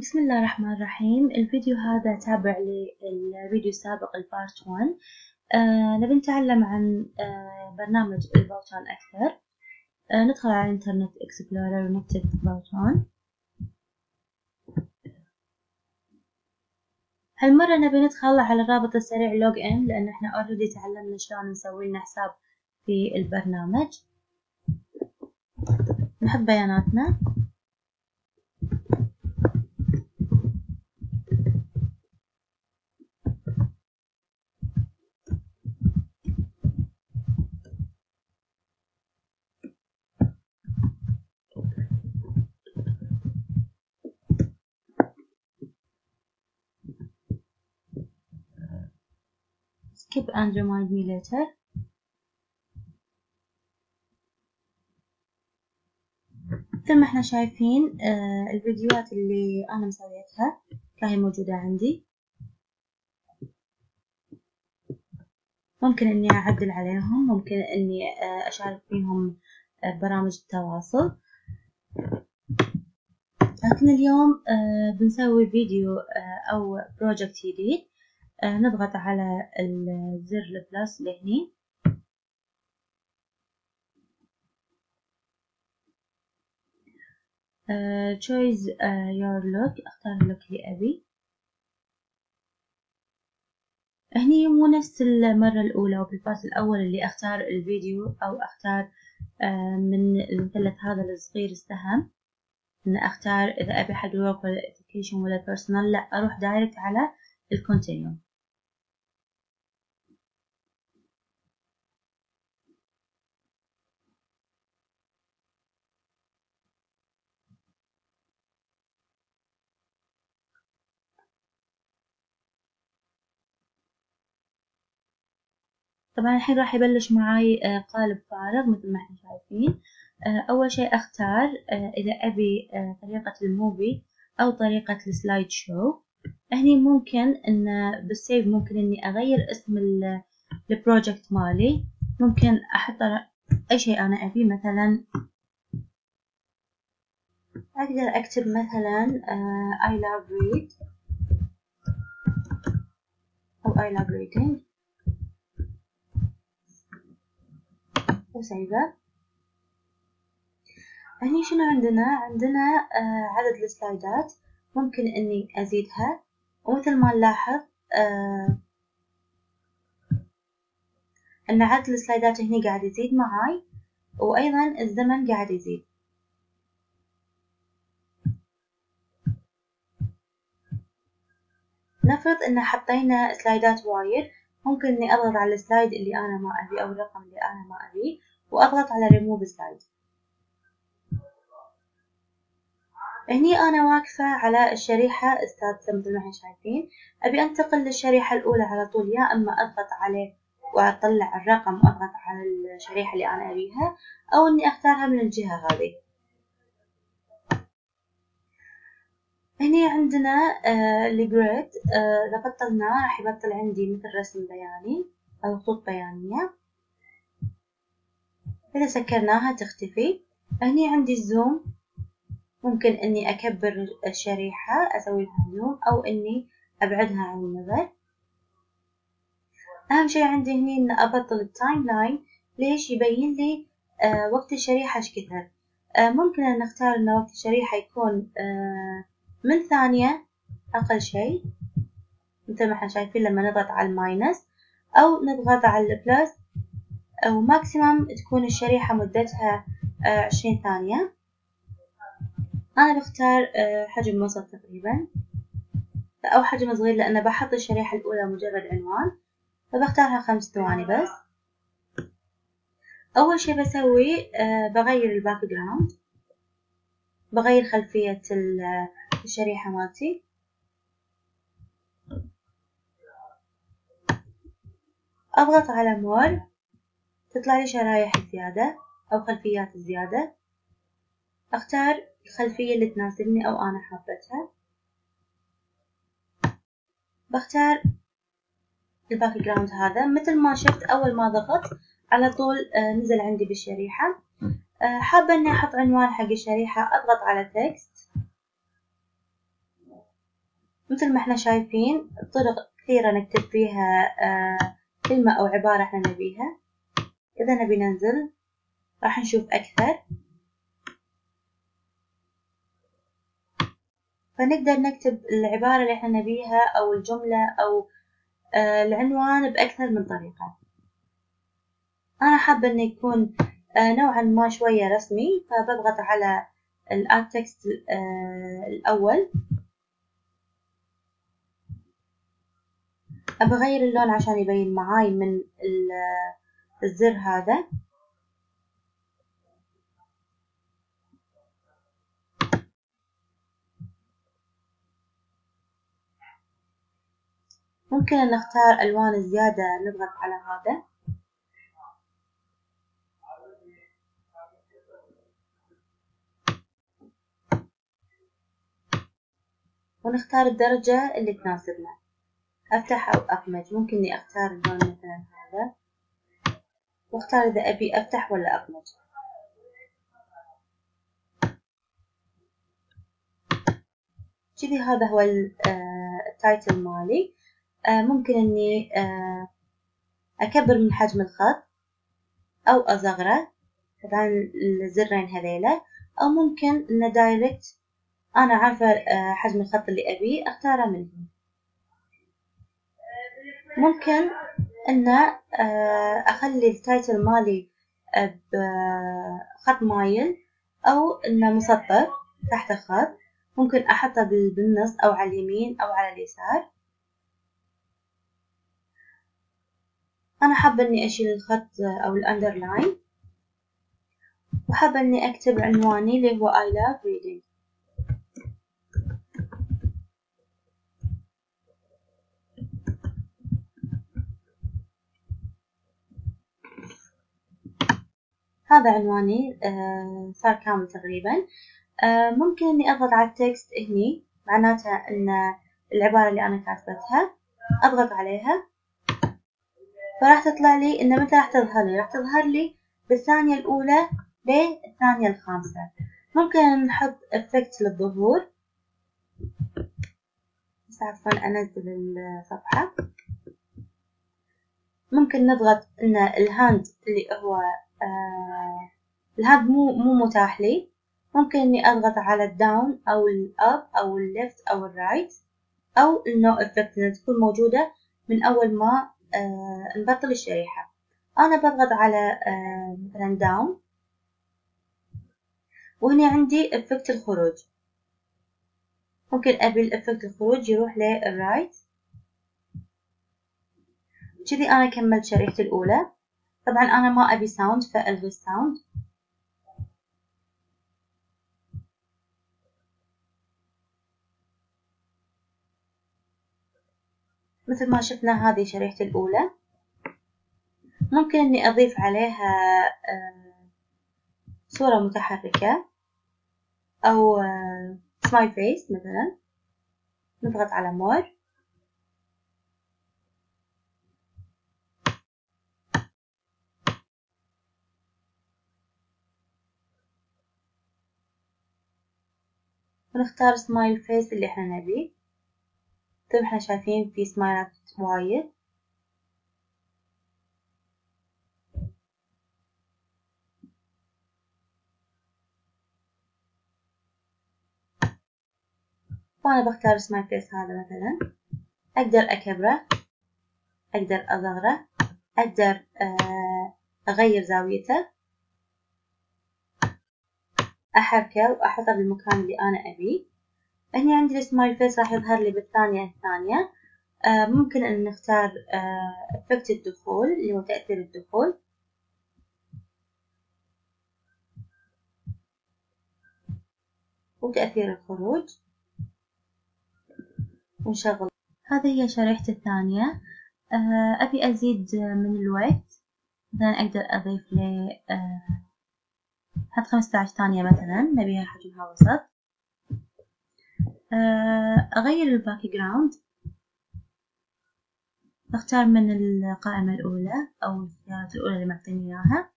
بسم الله الرحمن الرحيم. الفيديو هذا تابع للفيديو السابق البارت 1. نبي نتعلم عن برنامج الباوتون أكثر. ندخل على الانترنت اكسبلورر ونكتب باوتون. هالمرة نبي ندخل على الرابط السريع لوج ان، لأن احنا already تعلمنا شلون نسوي لنا حساب في البرنامج. نحط بياناتنا. Skip and remind me later. مثل ما احنا شايفين الفيديوهات اللي انا مسويتها راهي موجودة عندي، ممكن اني اعدل عليهم، ممكن اني اشارك فيهم برامج التواصل. لكن اليوم بنسوي فيديو او بروجكت جديد. نضغط على الزر البلس لهني. choose your look، اختار اللوك اللي ابي. هني مو نفس المرة الاولى وبالباس الاول اللي اختار الفيديو او اختار من المثلث هذا الصغير السهم ان اختار اذا ابي حق work ولا education ولا personal، لا اروح دايركت على الcontinue. طبعا الحين راح يبلش معاي قالب فارغ مثل ما احنا شايفين. اول شيء اختار اذا ابي طريقة الموفي او طريقة السلايد شو. هني ممكن ان بالسيف ممكن اني اغير اسم البروجكت مالي، ممكن احط اي شيء انا ابي. مثلا اقدر اكتب مثلا I love read او I love reading وسيبه. هني شنو عندنا عدد السلايدات ممكن اني ازيدها، ومثل ما نلاحظ ان عدد السلايدات هنا قاعد يزيد معاي، وايضا الزمن قاعد يزيد. نفرض ان حطينا سلايدات وايد، ممكن اني اضغط على السلايد اللي انا ما ابي او الرقم اللي انا ما ابي واضغط على ريموف سلايد. هني أنا واقفة على الشريحة السادسة مثل ما احنا شايفين. أبي أنتقل للشريحة الأولى على طول، يا أما أضغط عليه وأطلع الرقم وأضغط على الشريحة اللي أنا أبيها، أو إني أختارها من الجهة هذه. هني عندنا الجريد، إذا بطلناه راح يبطل عندي مثل رسم بياني أو خطوط بيانية. إذا سكرناها تختفي. هني عندي الزوم، ممكن اني اكبر الشريحة اسوي لها زوم او اني ابعدها عن النظر. اهم شي عندي هني ان ابطل التايم لاين، ليش؟ يبين لي وقت الشريحة ايش كثر. ممكن ان اختار ان وقت الشريحة يكون من ثانية اقل شي مثل ما احنا شايفين لما نضغط على الماينس، او نضغط على البلس، او ماكسيمم تكون الشريحة مدتها 20 ثانية. أنا بختار حجم وسط تقريبا أو حجم صغير، لأن بحط الشريحة الأولى مجرد عنوان، فبختارها 5 ثواني بس. أول شي بسوي بغير الباك جراوند، بغير خلفية الشريحة مالتي. أضغط على مور، تطلع لي شرايح زيادة أو خلفيات زيادة. أختار الخلفية اللي تناسبني أو أنا حابتها. بختار الباك جراوند هذا، مثل ما شفت أول ما ضغط على طول نزل عندي بالشريحة. حابة إني أحط عنوان حق الشريحة، أضغط على تكست مثل ما احنا شايفين طرق كثيرة نكتب فيها كلمة أو عبارة احنا نبيها. إذا نبي ننزل راح نشوف أكثر، فنقدر نكتب العبارة اللي احنا نبيها أو الجملة أو العنوان بأكثر من طريقة. أنا حابة إنه يكون نوعا ما شوية رسمي، فبضغط على الآد تكست الأول. أبغى أغير اللون عشان يبين معاي من الزر هذا. ممكن أن نختار ألوان زيادة، نضغط على هذا. ونختار الدرجة اللي تناسبنا. أفتح أو أقمج، ممكن إني أختار اللون مثلا هذا، واختار إذا أبي أفتح ولا أقمج. كذي هذا هو التايتل مالي. ممكن إني أكبر من حجم الخط أو أصغره، طبعا الزرين هذيلا، أو ممكن إنه دايركت أنا عارفة حجم الخط اللي أبي أختاره منهم. ممكن إن أخلي التايتل مالي بخط مايل أو إنه مسطر تحت الخط. ممكن أحطه بالنص أو على اليمين أو على اليسار. أنا حابة إني أشيل الخط أو الأندرلاين، وحابة إني أكتب عنواني اللي هو I love reading. هذا عنواني صار كامل تقريبا. ممكن اني اضغط على التكست هني، معناته ان العبارة اللي انا كاتبتها اضغط عليها، فراح تطلع لي ان متى راح تظهر لي. راح تظهر لي بالثانية الاولى للثانية الخامسة. ممكن نحط افكت للظهور، بس عفوا انزل الصفحة. ممكن نضغط ان الهاند اللي هو الهاند مو متاح لي. ممكن اني اضغط على الداون او الاب او الليفت او الرايت او النو افكت، انها تكون موجودة من اول ما نبطل الشريحة. انا بضغط على مثلا داون، وهنا عندي افكت الخروج. ممكن ابي الافكت الخروج يروح للرايت. كذي انا كملت شريحتي الاولى. طبعا انا ما ابي ساوند فالغي الساوند. مثل ما شفنا هذه شريحتي الاولى. ممكن اني اضيف عليها صورة متحركة او سمايل فيس مثلا. نضغط على مور. نختار سمايل فيس اللي احنا نبيه. مثل ما احنا شايفين في سمايلات وايد. وانا بختار سمايل فيس هذا مثلا. اقدر اكبره، اقدر اصغره، اقدر اغير زاويته، احركه واحطه بالمكان اللي انا ابيه. هنا عندي السمايل فيس راح يظهر لي بالثانية. ممكن ان نختار افكت الدخول اللي هو تأثير الدخول. وتأثير الخروج. ونشغل. هذه هي شريحتي الثانية. ابي ازيد من الوقت. مثلا اقدر اضيف ل حط 15 ثانية مثلا، نبيها حجمها وسط. أغير الباك جراوند، أختار من القائمة الأولى أو الخيارات الأولى اللي معطيني إياها.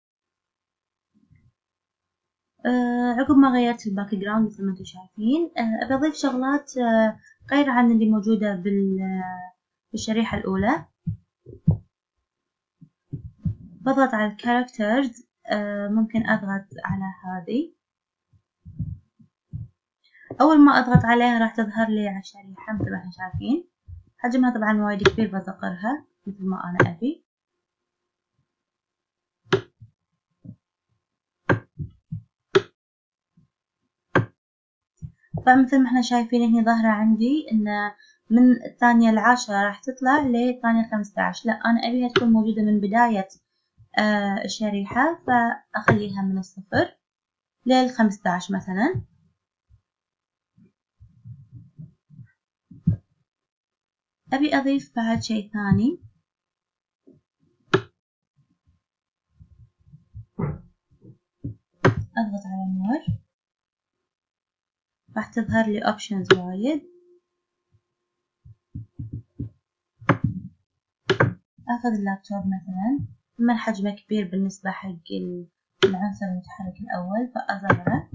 عقب ما غيرت الباك جراوند مثل ما انتم شايفين، أبي أضيف شغلات غير عن اللي موجودة بالشريحة الأولى. بضغط على الكاركترز، ممكن أضغط على هذه. أول ما أضغط عليها راح تظهر لي على الشريحة مثل ما احنا شايفين. حجمها طبعا وايد كبير، بصغرها مثل ما أنا أبي. فمثل ما احنا شايفين هنا ظاهرة عندي إن من الثانية ال10 راح تطلع للثانية ال15. لا، أنا أبيها تكون موجودة من بداية الشريحة، فأخليها من 0 لل15 مثلا. أبي أضيف بعد شيء ثاني، أضغط على النور راح تظهر لي options وايد. أخذ اللابتوب مثلا، من حجمه كبير بالنسبة حق العنصر المتحرك الأول فأصغره.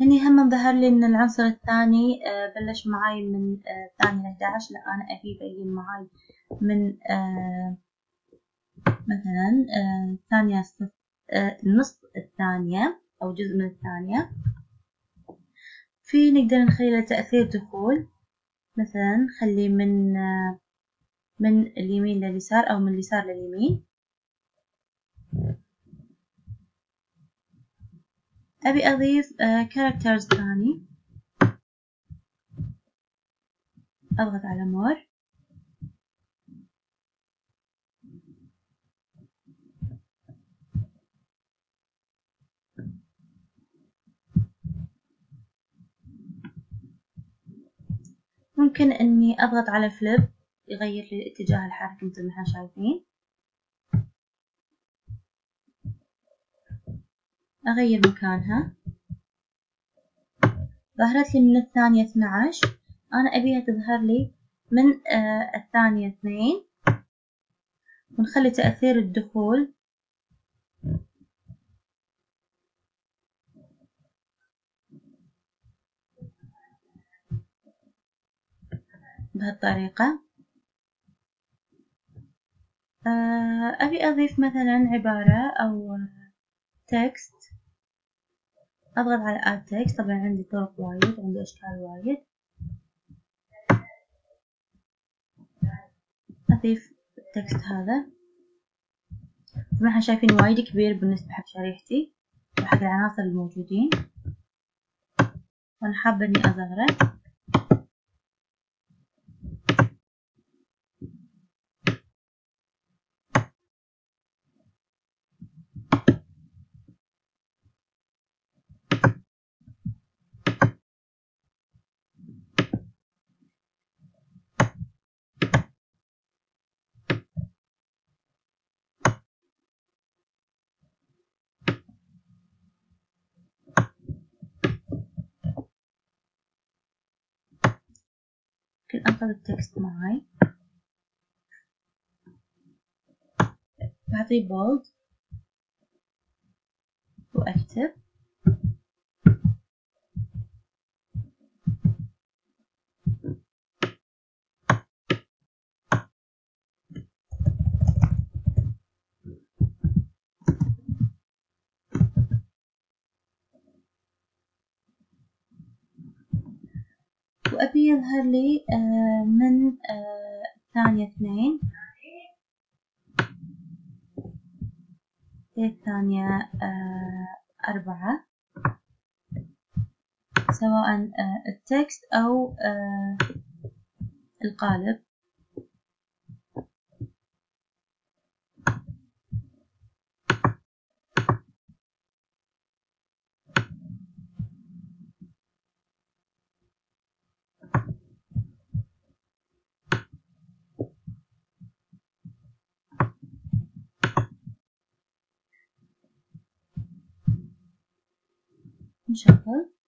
هني هم ظهر لي ان العنصر الثاني بلش معاي من الثاني ل11. لا، انا ابي يبين معاي من مثلا الثانية نص الثانية او جزء من الثانية. في نقدر نخلي له تأثير دخول، مثلا نخليه من اليمين لليسار او من اليسار لليمين. أبي أضيف كاركترز ثاني، أضغط على مور. ممكن إني أضغط على فليب يغير لي اتجاه الحركة مثل ما احنا شايفين. أغير مكانها. ظهرت لي من الثانية 12، أنا أبيها تظهر لي من الثانية 2. ونخلي تأثير الدخول بهالطريقة. أبي أضيف مثلا عبارة أو تكست، أضغط على Add Text. طبعا عندي طرق وايد، عندي أشكال وايد. أضيف التكست هذا، مثل ما احنا شايفين وايد كبير بالنسبة حق شريحتي وحق العناصر الموجودين، وأنا حابة إني أصغره. ممكن أنقل التكست معي، بعطيه بولد وأكتب. وأبي يظهر لي من الثانية 2 للثانية 4، سواء التكست أو القالب. نشغل